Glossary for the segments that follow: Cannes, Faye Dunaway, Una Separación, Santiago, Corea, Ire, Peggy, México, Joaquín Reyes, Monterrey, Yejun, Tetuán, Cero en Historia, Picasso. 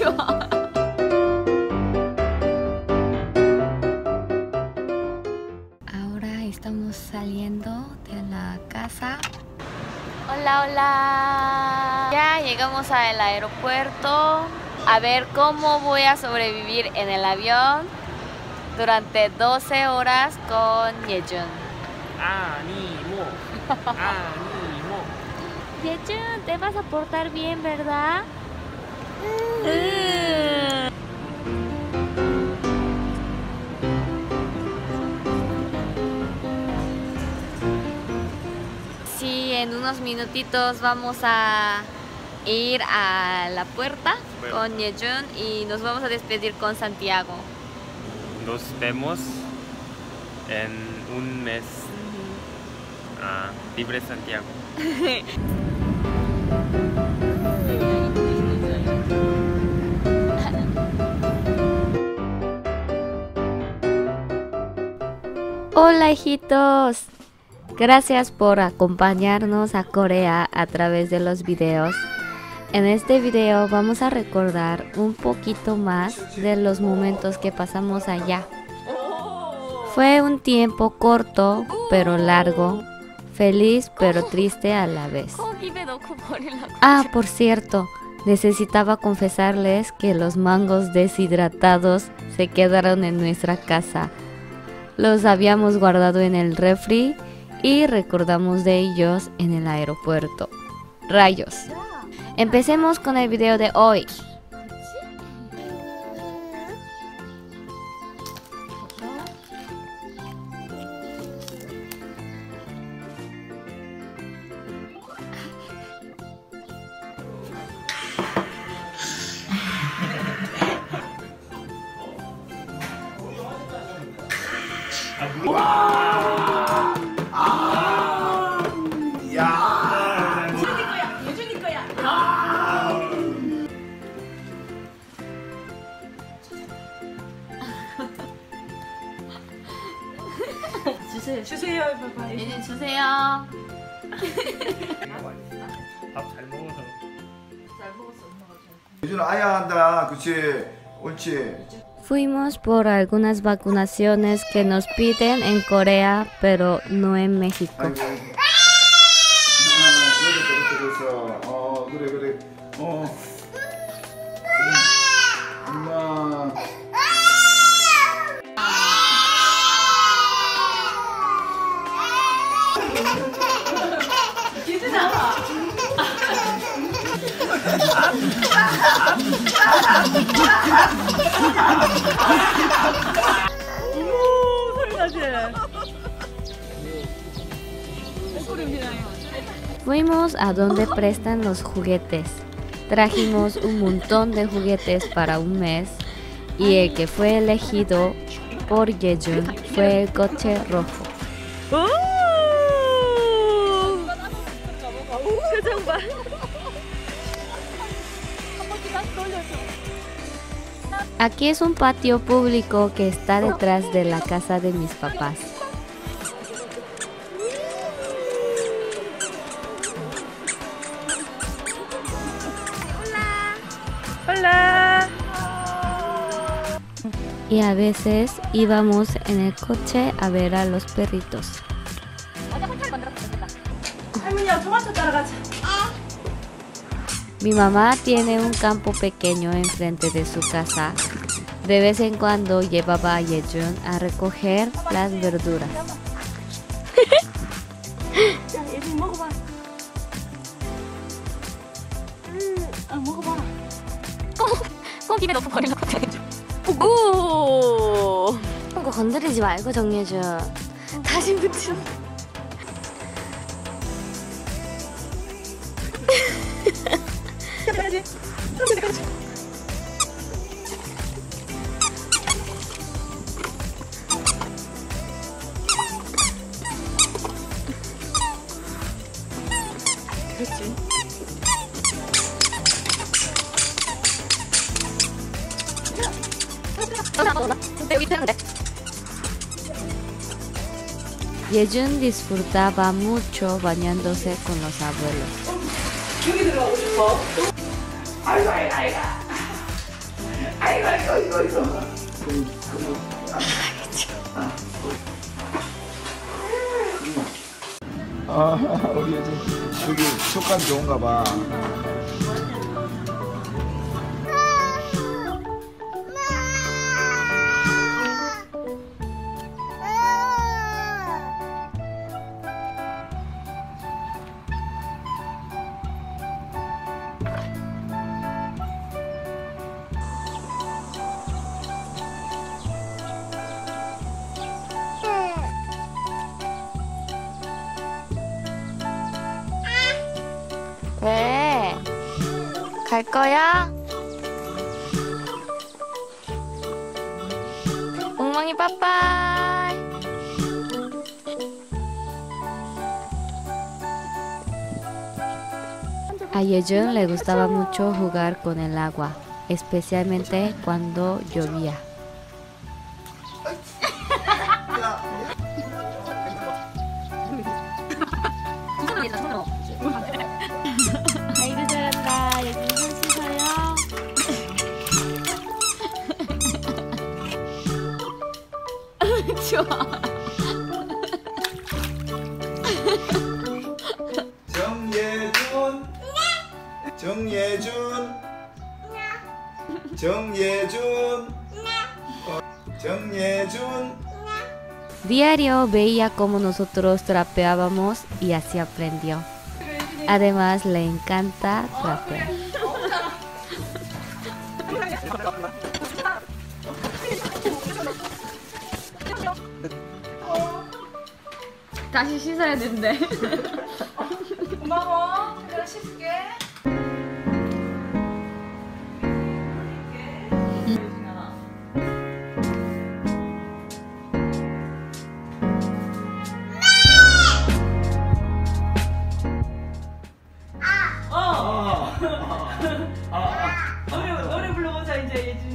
mucho. Ahora estamos saliendo de la casa. Hola, hola. Ya llegamos al aeropuerto. A ver cómo voy a sobrevivir en el avión durante 12 horas con Yejun. ¡Ánimo! ¡Ánimo! Yejun, te vas a portar bien, ¿verdad? Sí, en unos minutitos vamos a ir a la puerta con Yejun y nos vamos a despedir con Santiago. Nos vemos en un mes. Libre Santiago. Hola, hijitos. Gracias por acompañarnos a Corea a través de los videos. En este video vamos a recordar un poquito más de los momentos que pasamos allá. Fue un tiempo corto pero largo, feliz pero triste a la vez. Por cierto, necesitaba confesarles que los mangos deshidratados se quedaron en nuestra casa. Los habíamos guardado en el refri y recordamos de ellos en el aeropuerto. Rayos. Empecemos con el video de hoy. Fuimos por algunas vacunaciones que nos piden en Corea, pero no en México. Fuimos a donde prestan los juguetes. Trajimos un montón de juguetes para un mes y el que fue elegido por Yejun fue el coche rojo. Aquí es un patio público que está detrás de la casa de mis papás. Hola. Y a veces íbamos en el coche a ver a los perritos. Mi mamá tiene un campo pequeño enfrente de su casa. De vez en cuando llevaba a Yejun a recoger las verduras. Yejun disfrutaba mucho bañándose con los abuelos. 아, 우리 애들 여기 속감 좋은가 봐. 왜? 갈 거야? 멍멍이 빠빠이. A Yejun le gustaba mucho jugar con el agua, especialmente cuando llovía. 좋아. 정예준. 네. 정예준. 네. 정예준. 네. 정예준. Diario veía cómo nosotros trapeábamos y así aprendió. Además le encanta trapear. 다시 씻어야 된대. 고마워. 내가 씻을게. 노래 불러보자 이제 예준.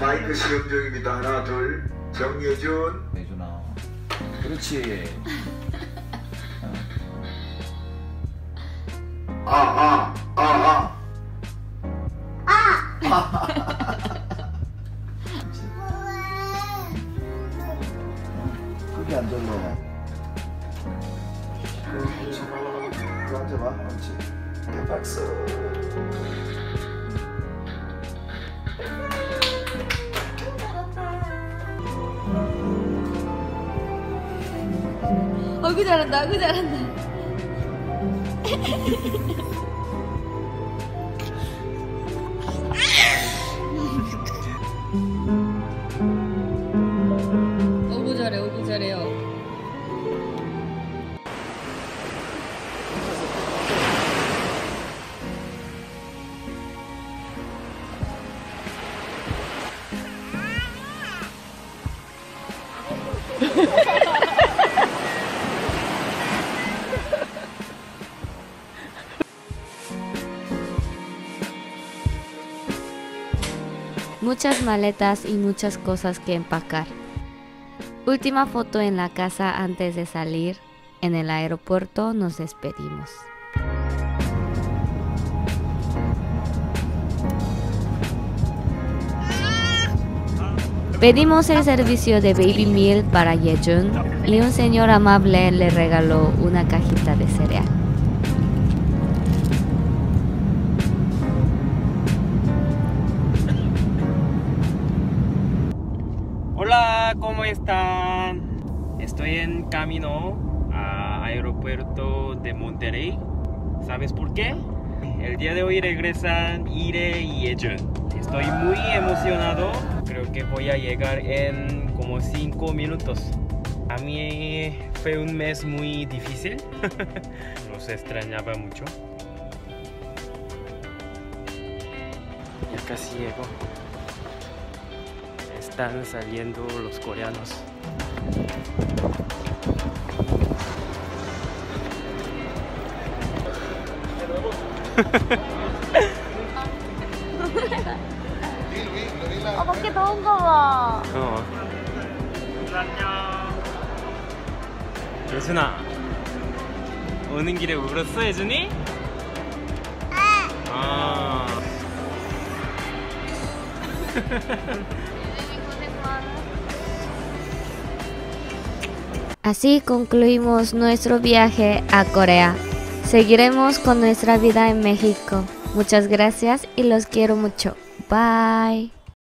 마이크 시험 중입니다. 하나, 둘, 정예준. 예준아, 그렇지. 그게 안 좋네. 그거 앉아봐, 그렇지. 박수. 아이고 잘한다, 아이고 잘한다. 어구 잘해, 어구 잘해요. Muchas maletas y muchas cosas que empacar. Última foto en la casa antes de salir. En el aeropuerto nos despedimos. Pedimos el servicio de Baby Meal para Yejun y un señor amable le regaló una cajita de cereal. Hola, ¿cómo están? Estoy en camino al aeropuerto de Monterrey. ¿Sabes por qué? El día de hoy regresan Ire y Yejun. Estoy muy emocionado. Creo que voy a llegar en como 5 minutos. A mí fue un mes muy difícil. Los extrañaba mucho. Ya casi llego. Están saliendo los coreanos. 아 밖에 더운가 봐. 어. 예준아, 오는 길에 울었어 예준이? Así concluimos nuestro viaje a Corea. Seguiremos con nuestra vida en México. Muchas gracias y los quiero mucho. Bye.